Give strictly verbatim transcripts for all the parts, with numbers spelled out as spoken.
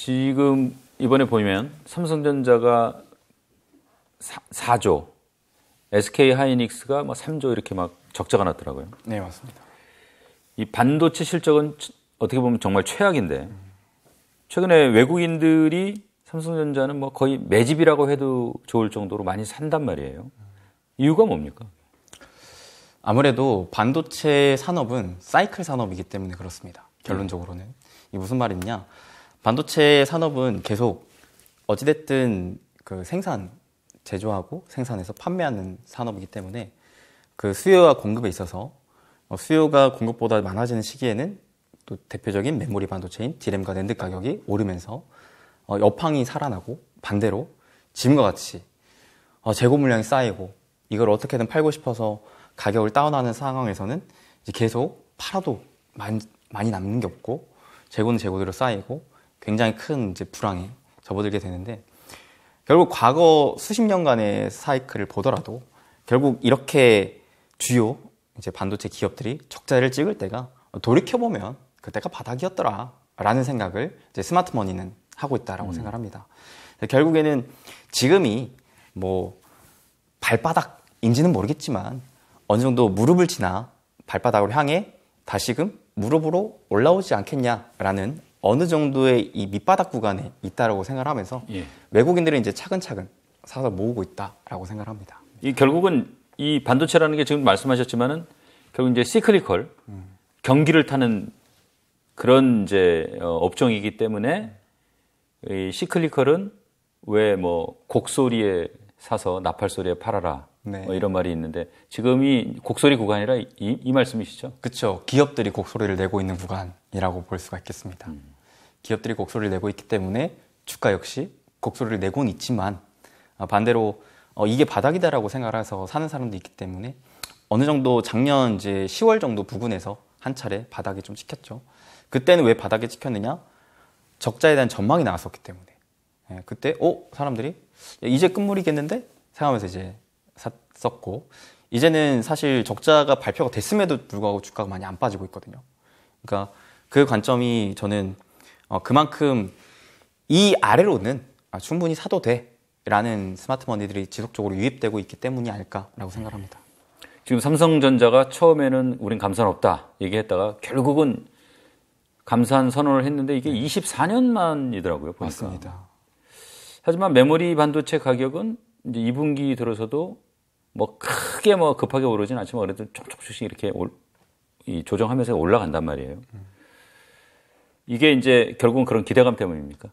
지금 이번에 보면 삼성전자가 사 조, 에스케이하이닉스가 뭐 삼 조 이렇게 막 적자가 났더라고요. 네, 맞습니다. 이 반도체 실적은 어떻게 보면 정말 최악인데, 최근에 외국인들이 삼성전자는 뭐 거의 매집이라고 해도 좋을 정도로 많이 산단 말이에요. 이유가 뭡니까? 아무래도 반도체 산업은 사이클 산업이기 때문에 그렇습니다. 결론적으로는. 음. 이게 무슨 말이냐? 반도체 산업은 계속 어찌됐든 그 생산, 제조하고 생산해서 판매하는 산업이기 때문에 그 수요와 공급에 있어서 수요가 공급보다 많아지는 시기에는 또 대표적인 메모리 반도체인 디램과 낸드 가격이 오르면서 여팡이 살아나고, 반대로 지금과 같이 재고 물량이 쌓이고 이걸 어떻게든 팔고 싶어서 가격을 다운하는 상황에서는 이제 계속 팔아도 많이, 많이 남는 게 없고 재고는 재고대로 쌓이고 굉장히 큰 이제 불황에 접어들게 되는데, 결국 과거 수십 년간의 사이클을 보더라도 결국 이렇게 주요 이제 반도체 기업들이 적자를 찍을 때가, 돌이켜보면 그때가 바닥이었더라 라는 생각을 이제 스마트머니는 하고 있다라고 음. 생각합니다. 결국에는 지금이 뭐 발바닥인지는 모르겠지만 어느 정도 무릎을 지나 발바닥을 향해 다시금 무릎으로 올라오지 않겠냐라는 어느 정도의 이 밑바닥 구간에 있다라고 생각하면서 예. 외국인들은 이제 차근차근 사서 모으고 있다라고 생각합니다. 이 결국은 이 반도체라는 게 지금 말씀하셨지만은 결국 이제 시클리컬 음. 경기를 타는 그런 이제 업종이기 때문에 이 시클리컬은 왜 뭐 곡소리에 사서 나팔소리에 팔아라 네. 뭐 이런 말이 있는데, 지금이 곡소리 구간이라 이, 이 말씀이시죠? 그렇죠. 기업들이 곡소리를 내고 있는 구간이라고 볼 수가 있겠습니다. 음. 기업들이 곡소리를 내고 있기 때문에 주가 역시 곡소리를 내고는 있지만, 반대로 어, 이게 바닥이다라고 생각해서 사는 사람도 있기 때문에 어느 정도 작년 이제 시월 정도 부근에서 한 차례 바닥이 좀 찍혔죠. 그때는 왜 바닥이 찍혔느냐? 적자에 대한 전망이 나왔었기 때문에. 예, 그때 어? 사람들이 이제 끝물이겠는데? 생각하면서 이제 샀었고, 이제는 사실 적자가 발표가 됐음에도 불구하고 주가가 많이 안 빠지고 있거든요. 그러니까 그 관점이 저는 어, 그만큼 이 아래로는 아, 충분히 사도 돼 라는 스마트머니들이 지속적으로 유입되고 있기 때문이 아닐까라고 생각합니다. 지금 삼성전자가 처음에는 우린 감산 없다 얘기했다가 결국은 감산 선언을 했는데 이게 네. 이십사 년 만이더라고요. 보니까. 맞습니다. 하지만 메모리 반도체 가격은 이제 이 분기 들어서도 뭐 크게 뭐 급하게 오르진 않지만 그래도 조금씩 이렇게 올, 이 조정하면서 올라간단 말이에요. 이게 이제 결국은 그런 기대감 때문입니까?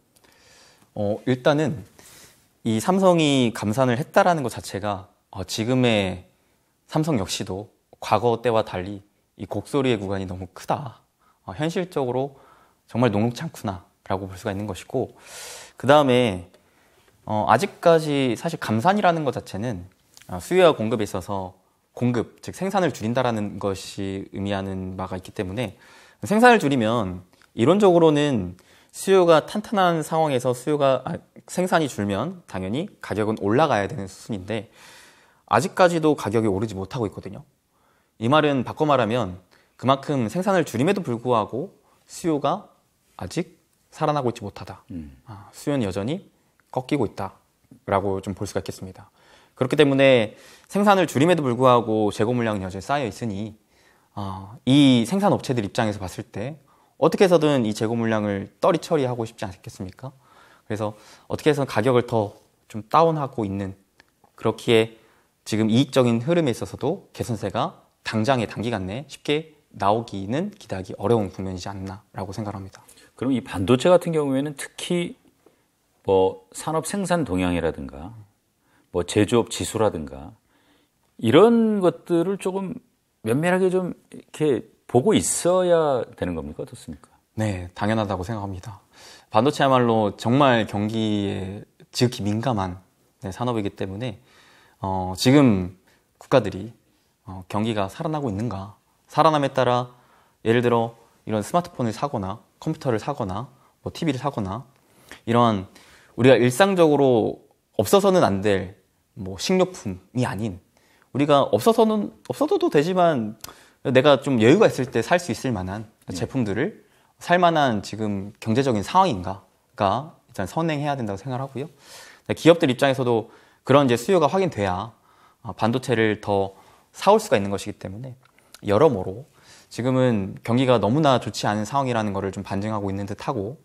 어, 일단은 이 삼성이 감산을 했다라는 것 자체가 어, 지금의 삼성 역시도 과거 때와 달리 이 곡소리의 구간이 너무 크다. 어, 현실적으로 정말 녹록지 않구나라고 볼 수가 있는 것이고, 그 다음에 어, 아직까지 사실 감산이라는 것 자체는 수요와 공급에 있어서 공급, 즉 생산을 줄인다라는 것이 의미하는 바가 있기 때문에, 생산을 줄이면 이론적으로는 수요가 탄탄한 상황에서 수요가 아, 생산이 줄면 당연히 가격은 올라가야 되는 수순인데 아직까지도 가격이 오르지 못하고 있거든요. 이 말은 바꿔 말하면 그만큼 생산을 줄임에도 불구하고 수요가 아직 살아나고 있지 못하다. 음. 아, 수요는 여전히 꺾이고 있다라고 좀 볼 수가 있겠습니다. 그렇기 때문에 생산을 줄임에도 불구하고 재고 물량은 여전히 쌓여 있으니 어, 이 생산 업체들 입장에서 봤을 때 어떻게 해서든 이 재고 물량을 떨이 처리하고 싶지 않겠습니까? 그래서 어떻게 해서든 가격을 더 좀 다운하고 있는, 그렇기에 지금 이익적인 흐름에 있어서도 개선세가 당장에 단기간 내 쉽게 나오기는 기대하기 어려운 국면이지 않나라고 생각합니다. 그럼 이 반도체 같은 경우에는 특히 뭐 산업 생산 동향이라든가 뭐 제조업 지수라든가 이런 것들을 조금 면밀하게 좀 이렇게 보고 있어야 되는 겁니까? 어떻습니까? 네, 당연하다고 생각합니다. 반도체야말로 정말 경기에 지극히 민감한 네, 산업이기 때문에 어, 지금 국가들이 어, 경기가 살아나고 있는가, 살아남에 따라 예를 들어 이런 스마트폰을 사거나 컴퓨터를 사거나 뭐 티비를 사거나 이런 우리가 일상적으로 없어서는 안 될 뭐 식료품이 아닌, 우리가 없어서는 없어도 되지만 내가 좀 여유가 있을 때 살 수 있을 만한 제품들을 살 만한 지금 경제적인 상황인가 가 일단 선행해야 된다고 생각하고요. 기업들 입장에서도 그런 이제 수요가 확인돼야 반도체를 더 사올 수가 있는 것이기 때문에 여러모로 지금은 경기가 너무나 좋지 않은 상황이라는 것을 좀 반증하고 있는 듯하고,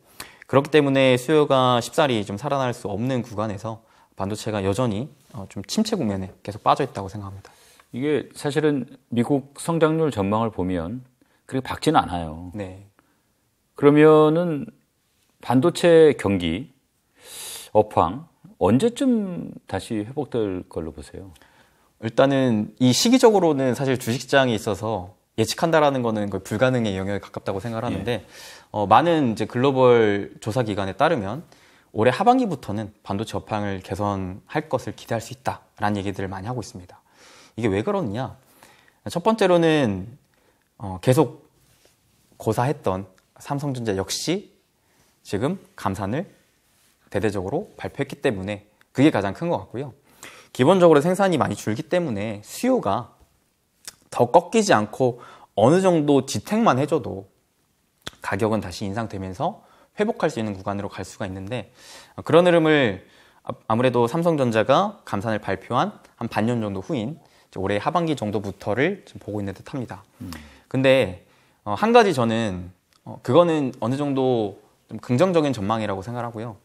그렇기 때문에 수요가 쉽사리 좀 살아날 수 없는 구간에서 반도체가 여전히 좀 침체 국면에 계속 빠져 있다고 생각합니다. 이게 사실은 미국 성장률 전망을 보면 그렇게 밝지는 않아요. 네. 그러면은 반도체 경기 업황 언제쯤 다시 회복될 걸로 보세요? 일단은 이 시기적으로는 사실 주식시장에 있어서 예측한다라는 거는 거의 불가능의 영역에 가깝다고 생각을 하는데, 예. 어, 많은 이제 글로벌 조사 기관에 따르면 올해 하반기부터는 반도체 업황을 개선할 것을 기대할 수 있다라는 얘기들을 많이 하고 있습니다. 이게 왜 그러느냐? 첫 번째로는 어, 계속 고사했던 삼성전자 역시 지금 감산을 대대적으로 발표했기 때문에 그게 가장 큰 것 같고요. 기본적으로 생산이 많이 줄기 때문에 수요가 더 꺾이지 않고 어느 정도 지탱만 해줘도 가격은 다시 인상되면서 회복할 수 있는 구간으로 갈 수가 있는데, 그런 흐름을 아무래도 삼성전자가 감산을 발표한 한 반년 정도 후인 올해 하반기 정도부터를 지금 보고 있는 듯 합니다. 음. 근데 한 가지 저는 그거는 어느 정도 좀 긍정적인 전망이라고 생각하고요.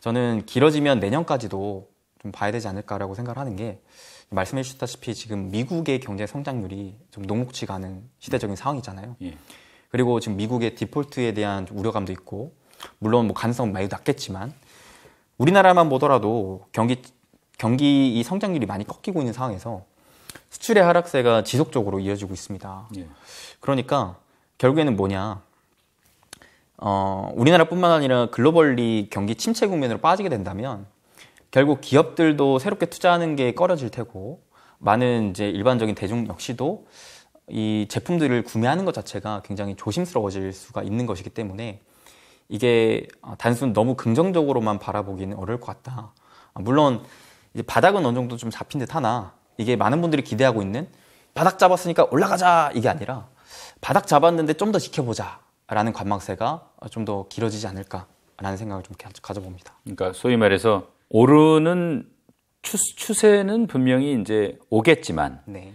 저는 길어지면 내년까지도 좀 봐야 되지 않을까라고 생각을 하는 게, 말씀해 주셨다시피 지금 미국의 경제 성장률이 좀 녹록지가 않은 시대적인 상황이잖아요. 예. 그리고 지금 미국의 디폴트에 대한 우려감도 있고, 물론 뭐 가능성은 많이 낮겠지만 우리나라만 보더라도 경기, 경기 이 성장률이 많이 꺾이고 있는 상황에서 수출의 하락세가 지속적으로 이어지고 있습니다. 예. 그러니까 결국에는 뭐냐, 어, 우리나라뿐만 아니라 글로벌리 경기 침체 국면으로 빠지게 된다면 결국 기업들도 새롭게 투자하는 게 꺼려질 테고, 많은 이제 일반적인 대중 역시도 이 제품들을 구매하는 것 자체가 굉장히 조심스러워질 수가 있는 것이기 때문에 이게 단순 너무 긍정적으로만 바라보기는 어려울 것 같다. 물론 이제 바닥은 어느 정도 좀 잡힌 듯 하나, 이게 많은 분들이 기대하고 있는 바닥 잡았으니까 올라가자 이게 아니라 바닥 잡았는데 좀 더 지켜보자 라는 관망세가 좀 더 길어지지 않을까라는 생각을 좀 가져봅니다. 그러니까 소위 말해서 오르는 추, 추세는 분명히 이제 오겠지만, 네.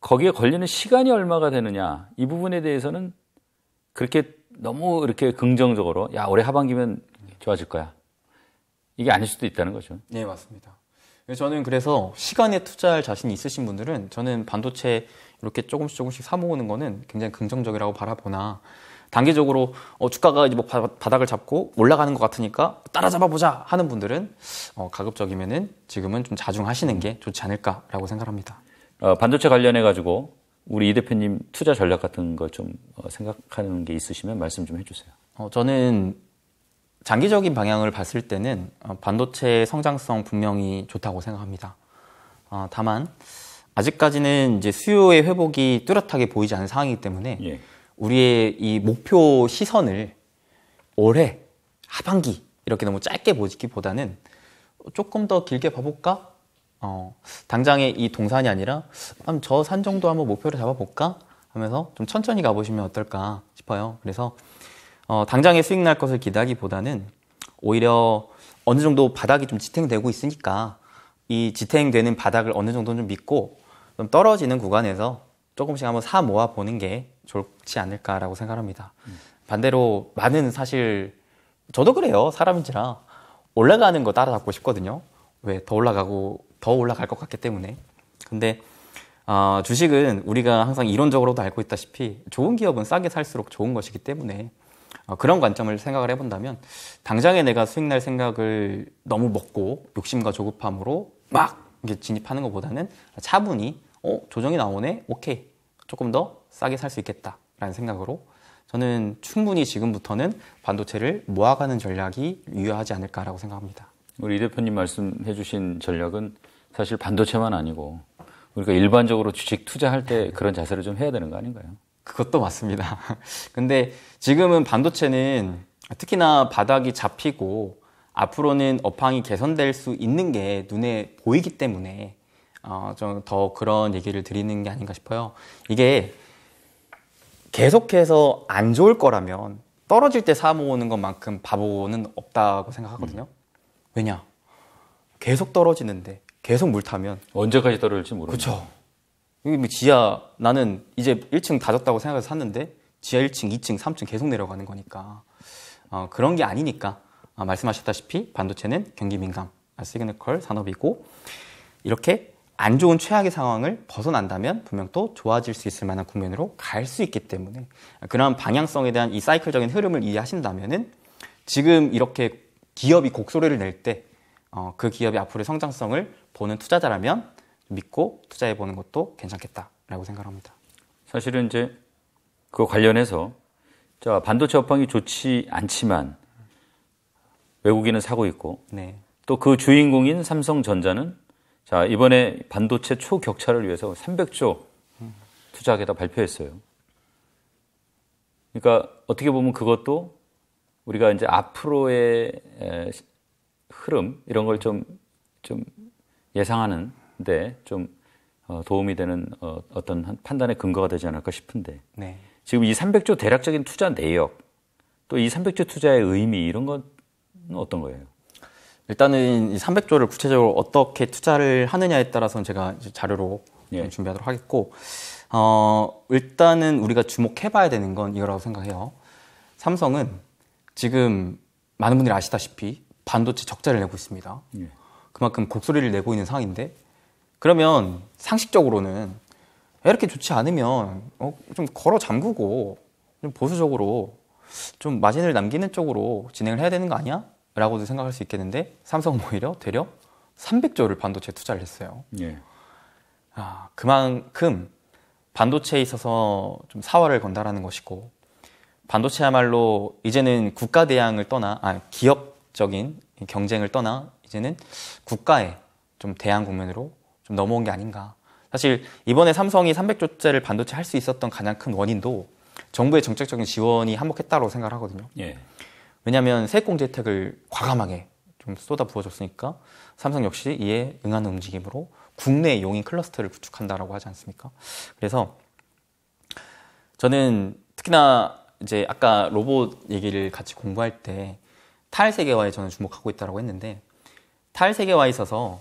거기에 걸리는 시간이 얼마가 되느냐, 이 부분에 대해서는 그렇게 너무 이렇게 긍정적으로 야 올해 하반기면 좋아질 거야, 이게 아닐 수도 있다는 거죠. 네, 맞습니다. 저는 그래서 시간에 투자할 자신이 있으신 분들은 저는 반도체 이렇게 조금씩 조금씩 사모으는 거는 굉장히 긍정적이라고 바라보나, 단기적으로 어, 주가가 이제 뭐 바닥을 잡고 올라가는 것 같으니까 따라잡아보자 하는 분들은 어, 가급적이면은 지금은 좀 자중하시는 게 좋지 않을까라고 생각합니다. 어, 반도체 관련해 가지고 우리 이 대표님 투자 전략 같은 거 좀 어, 생각하는 게 있으시면 말씀 좀 해주세요. 어, 저는 장기적인 방향을 봤을 때는 어, 반도체의 성장성 분명히 좋다고 생각합니다. 어, 다만 아직까지는 이제 수요의 회복이 뚜렷하게 보이지 않은 상황이기 때문에, 예. 우리의 이 목표 시선을 올해 하반기 이렇게 너무 짧게 보기보다는 조금 더 길게 봐볼까? 어, 당장의 이 동산이 아니라 저 산 정도 한번 목표를 잡아볼까? 하면서 좀 천천히 가보시면 어떨까 싶어요. 그래서 어, 당장의 수익 날 것을 기대하기보다는 오히려 어느 정도 바닥이 좀 지탱되고 있으니까 이 지탱되는 바닥을 어느 정도 좀 믿고 좀 떨어지는 구간에서 조금씩 한번 사 모아보는 게 좋지 않을까라고 생각합니다. 음. 반대로 많은, 사실 저도 그래요. 사람인지라 올라가는 거 따라잡고 싶거든요. 왜? 더 올라가고 더 올라갈 것 같기 때문에. 근데 어, 주식은 우리가 항상 이론적으로도 알고 있다시피 좋은 기업은 싸게 살수록 좋은 것이기 때문에 어, 그런 관점을 생각을 해본다면 당장에 내가 수익 날 생각을 너무 먹고 욕심과 조급함으로 막 이렇게 진입하는 것보다는 차분히 어, 조정이 나오네? 오케이. 조금 더 싸게 살 수 있겠다라는 생각으로 저는 충분히 지금부터는 반도체를 모아가는 전략이 유효하지 않을까라고 생각합니다. 우리 이 대표님 말씀해 주신 전략은 사실 반도체만 아니고 우리가 일반적으로 주식 투자할 때 그런 자세를 좀 해야 되는 거 아닌가요? 그것도 맞습니다. 근데 지금은 반도체는 특히나 바닥이 잡히고 앞으로는 업황이 개선될 수 있는 게 눈에 보이기 때문에 어, 좀 더 그런 얘기를 드리는 게 아닌가 싶어요. 이게 계속해서 안 좋을 거라면 떨어질 때 사 모으는 것만큼 바보는 없다고 생각하거든요. 음. 왜냐? 계속 떨어지는데 계속 물 타면 언제까지 떨어질지 모르는 거죠. 그렇죠. 지하, 나는 이제 일 층 다졌다고 생각해서 샀는데 지하 일 층, 이 층, 삼 층 계속 내려가는 거니까 어, 그런 게 아니니까 아, 말씀하셨다시피 반도체는 경기 민감, 아, 시그니컬 산업이고 이렇게 안 좋은 최악의 상황을 벗어난다면 분명 또 좋아질 수 있을 만한 국면으로 갈 수 있기 때문에 그런 방향성에 대한 이 사이클적인 흐름을 이해하신다면은 지금 이렇게 기업이 곡소리를 낼 때 어, 그 기업이 앞으로의 성장성을 보는 투자자라면 믿고 투자해보는 것도 괜찮겠다라고 생각합니다. 사실은 이제 그 관련해서 자 반도체 업황이 좋지 않지만 외국인은 사고 있고 네. 또 그 주인공인 삼성전자는 자 이번에 반도체 초격차를 위해서 삼백조 투자하겠다 발표했어요. 그러니까 어떻게 보면 그것도 우리가 이제 앞으로의 흐름 이런 걸 좀 좀 예상하는 데 좀 도움이 되는 어떤 판단의 근거가 되지 않을까 싶은데 네. 지금 이 삼백조 대략적인 투자 내역 또 이 삼백조 투자의 의미 이런 건 어떤 거예요? 일단은 이 삼백조를 구체적으로 어떻게 투자를 하느냐에 따라서는 제가 이제 자료로 예. 준비하도록 하겠고 어, 일단은 우리가 주목해봐야 되는 건 이거라고 생각해요. 삼성은 지금 많은 분들이 아시다시피 반도체 적자를 내고 있습니다. 예. 그만큼 곡소리를 내고 있는 상황인데 그러면 상식적으로는 이렇게 좋지 않으면 어, 좀 걸어 잠그고 좀 보수적으로 좀 마진을 남기는 쪽으로 진행을 해야 되는 거 아니야? 라고도 생각할 수 있겠는데 삼성은 오히려 대략 삼백조를 반도체에 투자를 했어요. 예. 아, 그만큼 반도체에 있어서 좀 사활을 건다라는 것이고 반도체야말로 이제는 국가 대항을 떠나 아, 기업적인 경쟁을 떠나 이제는 국가의 좀 대항 국면으로 좀 넘어온 게 아닌가. 사실 이번에 삼성이 삼백조짜리를 반도체 할 수 있었던 가장 큰 원인도 정부의 정책적인 지원이 한몫했다고 생각하거든요. 예. 왜냐하면 세액공제 혜택을 과감하게 좀 쏟아 부어줬으니까 삼성 역시 이에 응하는 움직임으로 국내 용인 클러스터를 구축한다라고 하지 않습니까? 그래서 저는 특히나 이제 아까 로봇 얘기를 같이 공부할 때 탈세계화에 저는 주목하고 있다고 했는데 탈세계화에 있어서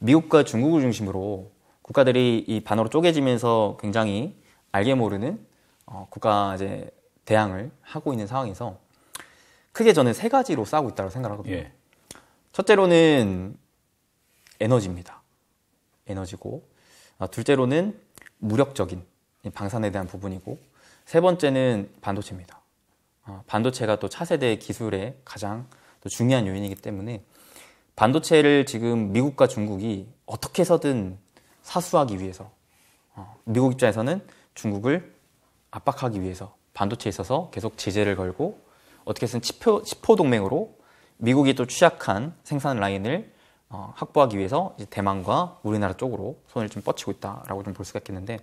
미국과 중국을 중심으로 국가들이 이 반으로 쪼개지면서 굉장히 알게 모르는 어, 국가 이제 대항을 하고 있는 상황에서 크게 저는 세 가지로 싸우고 있다고 생각하거든요. 예. 첫째로는 에너지입니다. 에너지고 둘째로는 무력적인 방산에 대한 부분이고 세 번째는 반도체입니다. 반도체가 또 차세대 기술의 가장 또 중요한 요인이기 때문에 반도체를 지금 미국과 중국이 어떻게 해서든 사수하기 위해서 미국 입장에서는 중국을 압박하기 위해서 반도체에 있어서 계속 제재를 걸고 어떻게 해서는 치포, 치포 동맹으로 미국이 또 취약한 생산 라인을 어, 확보하기 위해서 이제 대만과 우리나라 쪽으로 손을 좀 뻗치고 있다라고 좀 볼 수가 있겠는데,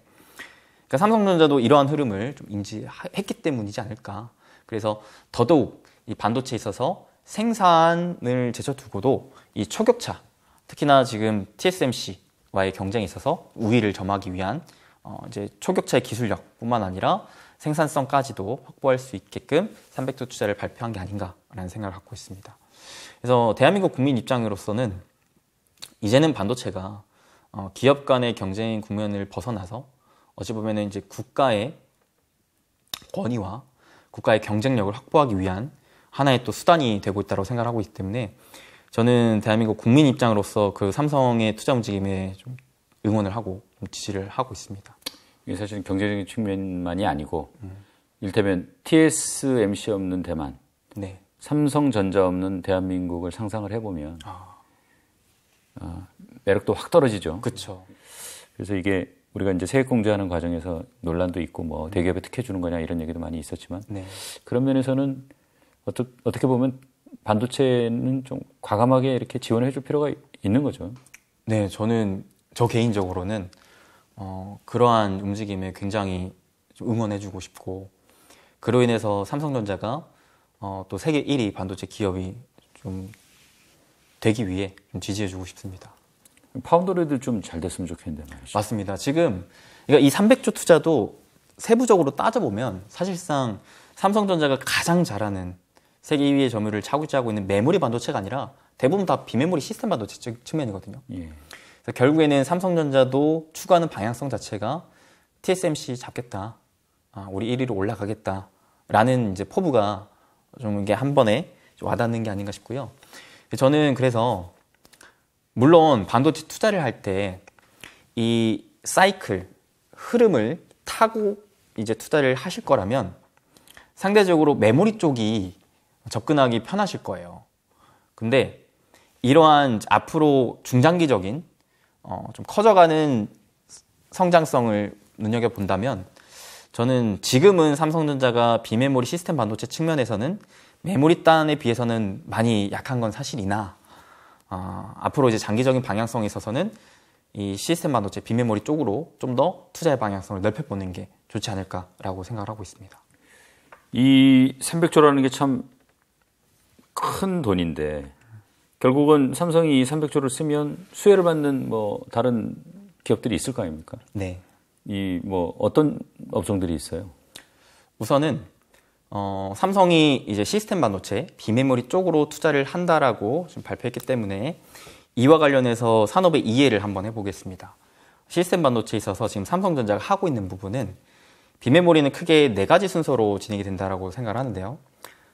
그러니까 삼성전자도 이러한 흐름을 좀 인지했기 때문이지 않을까. 그래서 더더욱 이 반도체에 있어서 생산을 제쳐두고도 이 초격차, 특히나 지금 티에스엠씨와의 경쟁에 있어서 우위를 점하기 위한 어, 이제 초격차의 기술력뿐만 아니라 생산성까지도 확보할 수 있게끔 삼백조 투자를 발표한 게 아닌가라는 생각을 갖고 있습니다. 그래서 대한민국 국민 입장으로서는 이제는 반도체가 기업 간의 경쟁 국면을 벗어나서 어찌 보면 이제 국가의 권위와 국가의 경쟁력을 확보하기 위한 하나의 또 수단이 되고 있다고 생각하고 있기 때문에 저는 대한민국 국민 입장으로서 그 삼성의 투자 움직임에 좀 응원을 하고 좀 지지를 하고 있습니다. 이게 사실은 경제적인 측면만이 아니고 음. 이를테면 티에스엠씨 없는 대만, 네. 삼성전자 없는 대한민국을 상상을 해보면 아. 어, 매력도 확 떨어지죠. 그렇죠. 그래서 이게 우리가 이제 세액공제하는 과정에서 논란도 있고 뭐 대기업에 특혜 주는 거냐 이런 얘기도 많이 있었지만 네. 그런 면에서는 어떠, 어떻게 보면 반도체는 좀 과감하게 이렇게 지원을 해줄 필요가 있는 거죠. 네, 저는 저 개인적으로는 어, 그러한 움직임에 굉장히 응원해주고 싶고 그로 인해서 삼성전자가 어, 또 세계 일 위 반도체 기업이 좀 되기 위해 좀 지지해주고 싶습니다. 파운더리도 좀 잘 됐으면 좋겠는데 말이죠. 맞습니다. 지금 그러니까 이 삼백조 투자도 세부적으로 따져보면 사실상 삼성전자가 가장 잘하는 세계 이 위의 점유율을 차지하고 있는 메모리 반도체가 아니라 대부분 다 비메모리 시스템 반도체 측면이거든요. 예. 그래서 결국에는 삼성전자도 추구하는 방향성 자체가 티에스엠씨 잡겠다, 아, 우리 일 위로 올라가겠다라는 이제 포부가 좀 이게 한 번에 좀 와닿는 게 아닌가 싶고요. 저는 그래서 물론 반도체 투자를 할 때 이 사이클 흐름을 타고 이제 투자를 하실 거라면 상대적으로 메모리 쪽이 접근하기 편하실 거예요. 근데 이러한 앞으로 중장기적인 어, 좀 커져가는 성장성을 눈여겨본다면 저는 지금은 삼성전자가 비메모리 시스템 반도체 측면에서는 메모리 단에 비해서는 많이 약한 건 사실이나 어, 앞으로 이제 장기적인 방향성에 있어서는 이 시스템 반도체 비메모리 쪽으로 좀 더 투자의 방향성을 넓혀보는 게 좋지 않을까라고 생각을 하고 있습니다. 이 삼백조라는 게 참 큰 돈인데 결국은 삼성이 이 삼백조를 쓰면 수혜를 받는 뭐 다른 기업들이 있을 거 아닙니까? 네. 이 뭐 어떤 업종들이 있어요? 우선은 어, 삼성이 이제 시스템 반도체 비메모리 쪽으로 투자를 한다라고 지금 발표했기 때문에 이와 관련해서 산업의 이해를 한번 해보겠습니다. 시스템 반도체에 있어서 지금 삼성전자가 하고 있는 부분은 비메모리는 크게 네 가지 순서로 진행이 된다라고 생각을 하는데요.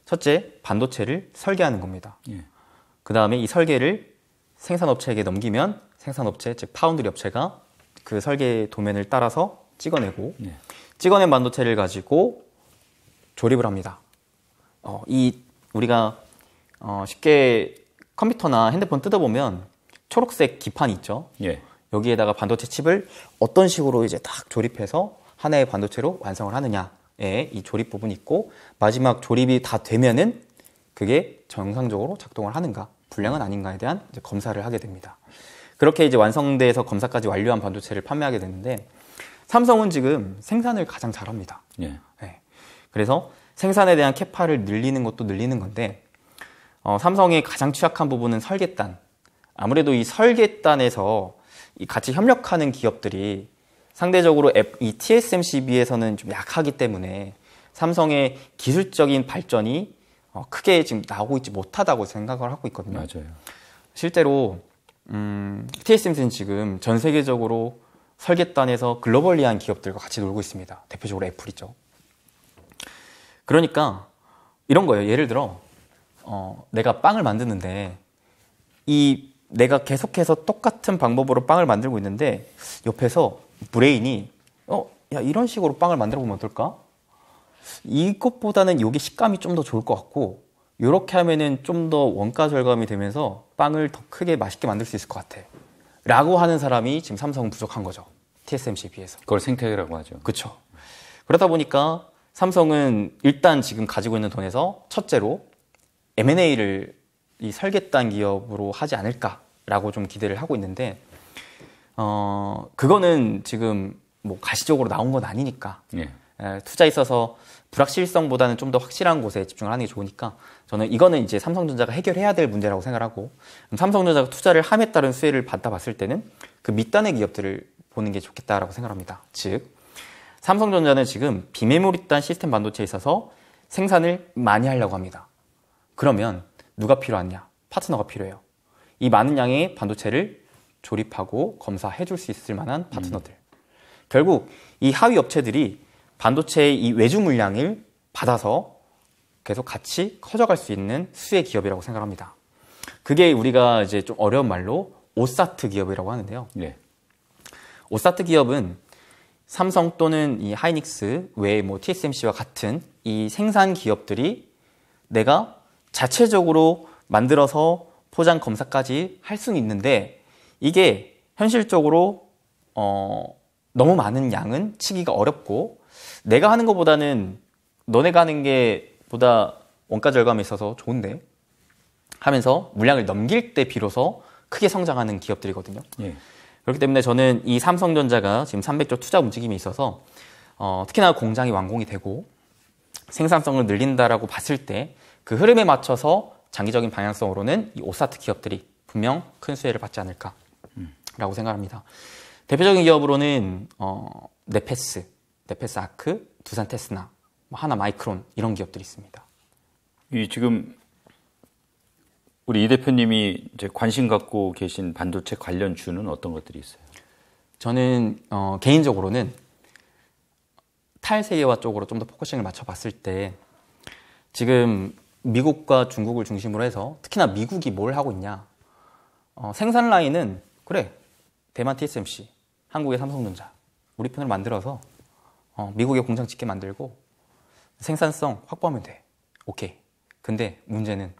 첫째, 반도체를 설계하는 겁니다. 예. 그 다음에 이 설계를 생산업체에게 넘기면 생산업체, 즉 파운드리 업체가 그 설계 도면을 따라서 찍어내고 예. 찍어낸 반도체를 가지고 조립을 합니다. 어, 이 우리가 어, 쉽게 컴퓨터나 핸드폰 뜯어보면 초록색 기판이 있죠. 예. 여기에다가 반도체 칩을 어떤 식으로 이제 딱 조립해서 하나의 반도체로 완성을 하느냐에 이 조립 부분이 있고 마지막 조립이 다 되면은 그게 정상적으로 작동을 하는가, 불량은 아닌가에 대한 이제 검사를 하게 됩니다. 그렇게 이제 완성돼서 검사까지 완료한 반도체를 판매하게 되는데 삼성은 지금 생산을 가장 잘합니다. 예. 네. 그래서 생산에 대한 캐파를 늘리는 것도 늘리는 건데 어, 삼성의 가장 취약한 부분은 설계단. 아무래도 이 설계단에서 이 같이 협력하는 기업들이 상대적으로 이 티에스엠씨에 비해서는 좀 약하기 때문에 삼성의 기술적인 발전이 크게 지금 나오고 있지 못하다고 생각을 하고 있거든요. 맞아요. 실제로 음, 티에스엠씨는 지금 전 세계적으로 설계단에서 글로벌리한 기업들과 같이 놀고 있습니다. 대표적으로 애플이죠. 그러니까 이런 거예요. 예를 들어 어, 내가 빵을 만드는데 이 내가 계속해서 똑같은 방법으로 빵을 만들고 있는데 옆에서 브레인이 어, 야 이런 식으로 빵을 만들어 보면 어떨까? 이것보다는 여기 식감이 좀 더 좋을 것 같고 이렇게 하면은 좀 더 원가 절감이 되면서 빵을 더 크게 맛있게 만들 수 있을 것 같아 라고 하는 사람이 지금 삼성은 부족한 거죠. 티에스엠씨에 비해서. 그걸 생태계라고 하죠. 그렇죠. 그러다 보니까 삼성은 일단 지금 가지고 있는 돈에서 첫째로 엠 앤 에이를 이 설계단 기업으로 하지 않을까라고 좀 기대를 하고 있는데 어 그거는 지금 뭐 가시적으로 나온 건 아니니까 예. 에, 투자에 있어서 불확실성보다는 좀 더 확실한 곳에 집중을 하는 게 좋으니까 저는 이거는 이제 삼성전자가 해결해야 될 문제라고 생각하고 삼성전자가 투자를 함에 따른 수혜를 받다 봤을 때는 그 밑단의 기업들을 보는 게 좋겠다라고 생각합니다. 즉 삼성전자는 지금 비메모리단 시스템 반도체에 있어서 생산을 많이 하려고 합니다. 그러면 누가 필요하냐? 파트너가 필요해요. 이 많은 양의 반도체를 조립하고 검사해줄 수 있을 만한 파트너들. 음. 결국 이 하위 업체들이 반도체의 이 외주 물량을 받아서 계속 같이 커져갈 수 있는 수혜 기업이라고 생각합니다. 그게 우리가 이제 좀 어려운 말로 오사트 기업이라고 하는데요. 네. 오사트 기업은 삼성 또는 이 하이닉스 외에 뭐 티에스엠씨와 같은 이 생산 기업들이 내가 자체적으로 만들어서 포장 검사까지 할 수는 있는데 이게 현실적으로 어, 너무 많은 양은 치기가 어렵고 내가 하는 것보다는 너네가 하는 게 보다 원가 절감에 있어서 좋은데 하면서 물량을 넘길 때 비로소 크게 성장하는 기업들이거든요. 예. 그렇기 때문에 저는 이 삼성전자가 지금 삼백조 투자 움직임이 있어서 어, 특히나 공장이 완공이 되고 생산성을 늘린다라고 봤을 때 그 흐름에 맞춰서 장기적인 방향성으로는 이 오사트 기업들이 분명 큰 수혜를 받지 않을까라고 음. 생각합니다. 대표적인 기업으로는 어, 네페스, 네페스 아크, 두산 테스나, 하나 마이크론 이런 기업들이 있습니다. 이 지금 우리 이 대표님이 이제 관심 갖고 계신 반도체 관련 주는 어떤 것들이 있어요? 저는 어, 개인적으로는 탈세계화 쪽으로 좀 더 포커싱을 맞춰봤을 때 지금 미국과 중국을 중심으로 해서 특히나 미국이 뭘 하고 있냐. 어, 생산 라인은 그래 대만 티에스엠씨, 한국의 삼성전자 우리 편을 만들어서 어, 미국의 공장 짓게 만들고 생산성 확보하면 돼. 오케이. 근데 문제는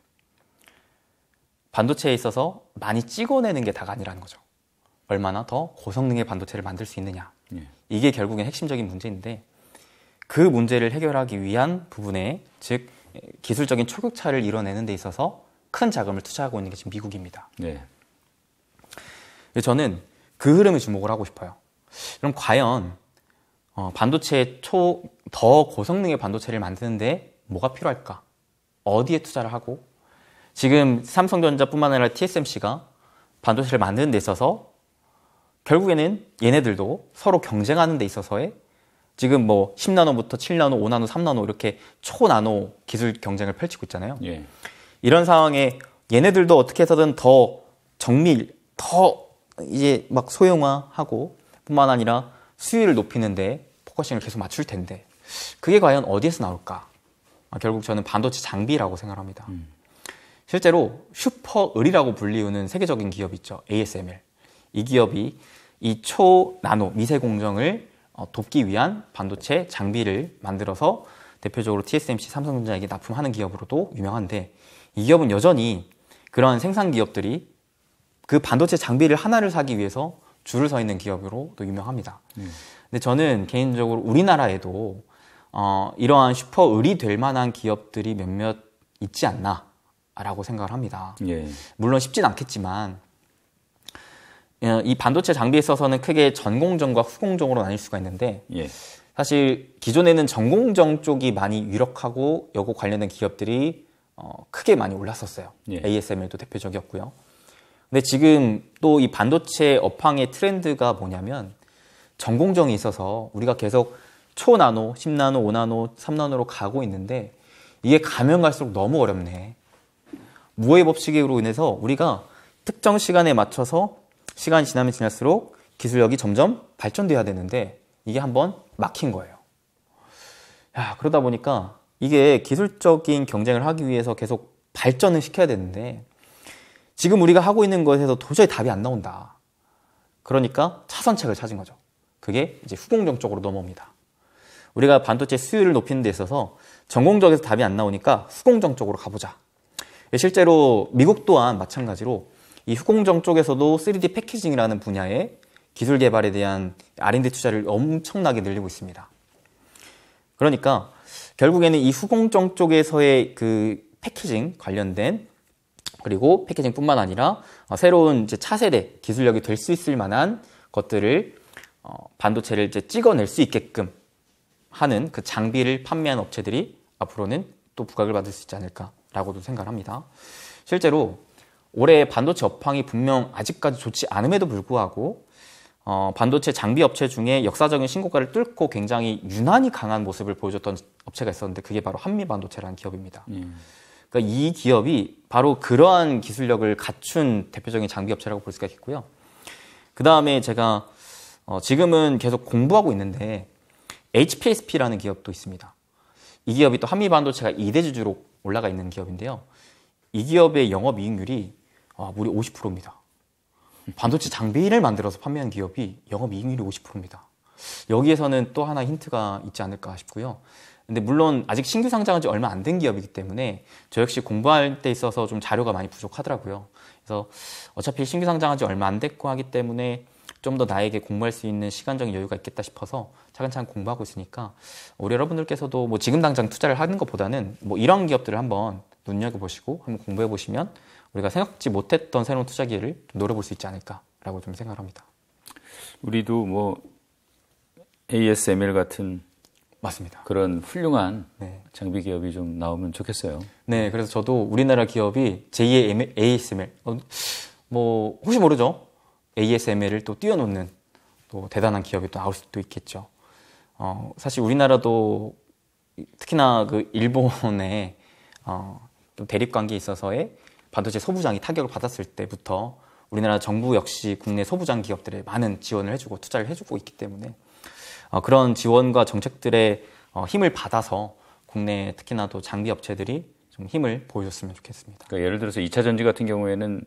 반도체에 있어서 많이 찍어내는 게 다가 아니라는 거죠. 얼마나 더 고성능의 반도체를 만들 수 있느냐. 예. 이게 결국엔 핵심적인 문제인데 그 문제를 해결하기 위한 부분에 즉 기술적인 초격차를 이뤄내는 데 있어서 큰 자금을 투자하고 있는 게 지금 미국입니다. 예. 저는 그 흐름에 주목을 하고 싶어요. 그럼 과연 어, 반도체 초, 더 고성능의 반도체를 만드는데 뭐가 필요할까? 어디에 투자를 하고 지금 삼성전자뿐만 아니라 티에스엠씨가 반도체를 만드는 데 있어서 결국에는 얘네들도 서로 경쟁하는 데 있어서의 지금 뭐 십 나노부터 칠 나노, 오 나노, 삼 나노 이렇게 초나노 기술 경쟁을 펼치고 있잖아요. 예. 이런 상황에 얘네들도 어떻게 해서든 더 정밀, 더 이제 막 소형화하고 뿐만 아니라 수위를 높이는데 포커싱을 계속 맞출 텐데 그게 과연 어디에서 나올까? 결국 저는 반도체 장비라고 생각합니다. 음. 실제로 슈퍼 을이라고 불리우는 세계적인 기업이 있죠. 에이에스엠엘. 이 기업이 이 초나노 미세 공정을 돕기 위한 반도체 장비를 만들어서 대표적으로 티에스엠씨 삼성전자에게 납품하는 기업으로도 유명한데 이 기업은 여전히 그런 생산 기업들이 그 반도체 장비를 하나를 사기 위해서 줄을 서 있는 기업으로도 유명합니다. 음. 근데 저는 개인적으로 우리나라에도 어, 이러한 슈퍼 을이 될 만한 기업들이 몇몇 있지 않나라고 생각을 합니다. 예. 물론 쉽진 않겠지만 이 반도체 장비에 있어서는 크게 전공정과 후공정으로 나뉠 수가 있는데 예. 사실 기존에는 전공정 쪽이 많이 유력하고 여고 관련된 기업들이 어, 크게 많이 올랐었어요. 예. 에이에스엠엘도 대표적이었고요. 근데 지금 또 이 반도체 업황의 트렌드가 뭐냐면 전공정이 있어서 우리가 계속 초나노, 십 나노, 오 나노, 삼 나노로 가고 있는데 이게 가면 갈수록 너무 어렵네. 무의 법칙으로 인해서 우리가 특정 시간에 맞춰서 시간이 지나면 지날수록 기술력이 점점 발전돼야 되는데 이게 한번 막힌 거예요. 야, 그러다 보니까 이게 기술적인 경쟁을 하기 위해서 계속 발전을 시켜야 되는데 지금 우리가 하고 있는 것에서 도저히 답이 안 나온다. 그러니까 차선책을 찾은 거죠. 그게 이제 후공정 쪽으로 넘어옵니다. 우리가 반도체 수율을 높이는 데 있어서 전공정에서 답이 안 나오니까 후공정 쪽으로 가보자. 실제로 미국 또한 마찬가지로 이 후공정 쪽에서도 쓰리디 패키징이라는 분야의 기술 개발에 대한 알앤디 투자를 엄청나게 늘리고 있습니다. 그러니까 결국에는 이 후공정 쪽에서의 그 패키징 관련된 그리고 패키징뿐만 아니라 새로운 이제 차세대 기술력이 될 수 있을 만한 것들을 어, 반도체를 이제 찍어낼 수 있게끔 하는 그 장비를 판매한 업체들이 앞으로는 또 부각을 받을 수 있지 않을까라고도 생각을 합니다. 실제로 올해 반도체 업황이 분명 아직까지 좋지 않음에도 불구하고 어, 반도체 장비 업체 중에 역사적인 신고가를 뚫고 굉장히 유난히 강한 모습을 보여줬던 업체가 있었는데 그게 바로 한미반도체라는 기업입니다. 음. 그러니까 이 기업이 바로 그러한 기술력을 갖춘 대표적인 장비 업체라고 볼 수가 있고요. 그 다음에 제가 어, 지금은 계속 공부하고 있는데 에이치피에스피라는 기업도 있습니다. 이 기업이 또 한미반도체가 이 대 주주로 올라가 있는 기업인데요. 이 기업의 영업이익률이 아, 무려 오십 퍼센트입니다. 반도체 장비를 만들어서 판매한 기업이 영업이익률이 오십 퍼센트입니다. 여기에서는 또 하나 힌트가 있지 않을까 싶고요. 근데 물론 아직 신규 상장한 지 얼마 안 된 기업이기 때문에 저 역시 공부할 때 있어서 좀 자료가 많이 부족하더라고요. 그래서 어차피 신규 상장한 지 얼마 안 됐고 하기 때문에 좀 더 나에게 공부할 수 있는 시간적인 여유가 있겠다 싶어서 차근차근 공부하고 있으니까 우리 여러분들께서도 뭐 지금 당장 투자를 하는 것보다는 뭐 이런 기업들을 한번 눈여겨보시고 한번 공부해보시면 우리가 생각지 못했던 새로운 투자 기회를 좀 노려볼 수 있지 않을까라고 좀 생각을 합니다. 우리도 뭐 에이에스엠엘 같은 맞습니다. 그런 훌륭한 네. 장비 기업이 좀 나오면 좋겠어요. 네, 그래서 저도 우리나라 기업이 제이의 에이에스엠엘, 어, 뭐 혹시 모르죠? 에이에스엠엘을 또 뛰어놓는 또 대단한 기업이 또 나올 수도 있겠죠. 어, 사실 우리나라도 특히나 그 일본의 어, 좀 대립 관계에 있어서의 반도체 소부장이 타격을 받았을 때부터 우리나라 정부 역시 국내 소부장 기업들에 많은 지원을 해주고 투자를 해주고 있기 때문에 어, 그런 지원과 정책들의 어, 힘을 받아서 국내 특히나 또 장비 업체들이 좀 힘을 보여줬으면 좋겠습니다. 그러니까 예를 들어서 이차 전지 같은 경우에는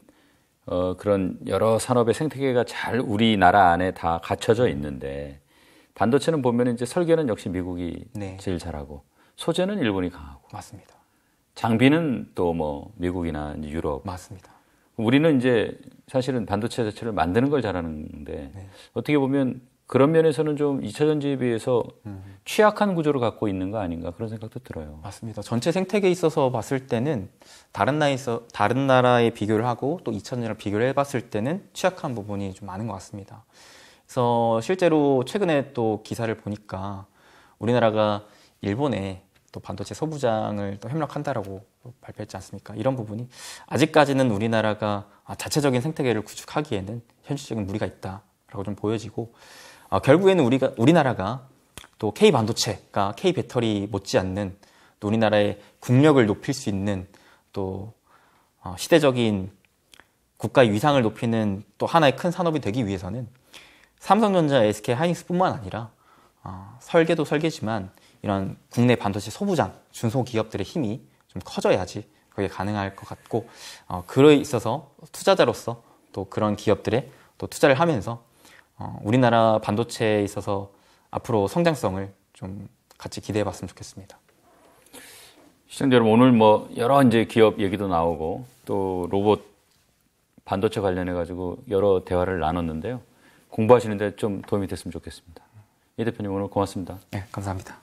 어, 그런 여러 산업의 생태계가 잘 우리나라 안에 다 갖춰져 있는데 반도체는 보면 이제 설계는 역시 미국이 네. 제일 잘하고 소재는 일본이 강하고 맞습니다. 장비는 또 뭐 미국이나 이제 유럽 맞습니다. 우리는 이제 사실은 반도체 자체를 만드는 걸 잘하는데 네. 어떻게 보면 그런 면에서는 좀 이차 전지에 비해서 음. 취약한 구조를 갖고 있는 거 아닌가 그런 생각도 들어요. 맞습니다. 전체 생태계에 있어서 봤을 때는 다른 나라에서 다른 나라에 비교를 하고 또 이차 전지랑 비교를 해봤을 때는 취약한 부분이 좀 많은 것 같습니다. 그래서 실제로 최근에 또 기사를 보니까 우리나라가 일본에 또 반도체 소부장을 또 협력한다라고 발표했지 않습니까? 이런 부분이 아직까지는 우리나라가 자체적인 생태계를 구축하기에는 현실적인 무리가 있다라고 좀 보여지고 어, 결국에는 우리가 우리나라가 또 K 반도체가 K 배터리 못지않는 또 우리나라의 국력을 높일 수 있는 또 어, 시대적인 국가의 위상을 높이는 또 하나의 큰 산업이 되기 위해서는 삼성전자, 에스케이 하이닉스뿐만 아니라 어, 설계도 설계지만 이런 국내 반도체 소부장, 중소기업들의 힘이 좀 커져야지 그게 가능할 것 같고 어, 그에 있어서 투자자로서 또 그런 기업들의 또 투자를 하면서 어, 우리나라 반도체에 있어서 앞으로 성장성을 좀 같이 기대해 봤으면 좋겠습니다. 시청자 여러분, 오늘 뭐 여러 이제 기업 얘기도 나오고 또 로봇 반도체 관련해 가지고 여러 대화를 나눴는데요. 공부하시는데 좀 도움이 됐으면 좋겠습니다. 이 대표님 오늘 고맙습니다. 네, 감사합니다.